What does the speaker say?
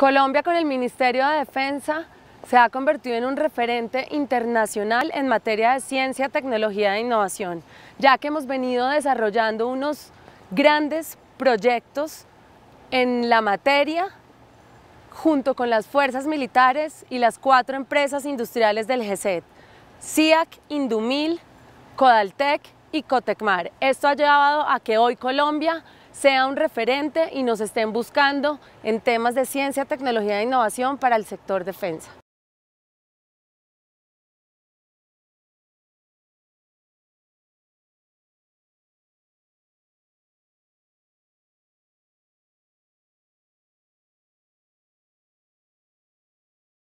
Colombia con el Ministerio de Defensa se ha convertido en un referente internacional en materia de ciencia, tecnología e innovación, ya que hemos venido desarrollando unos grandes proyectos en la materia junto con las fuerzas militares y las 4 empresas industriales del GESET, CIAC, Indumil, Codaltec y Cotecmar. Esto ha llevado a que hoy Colombia sea un referente y nos estén buscando en temas de ciencia, tecnología e innovación para el sector defensa.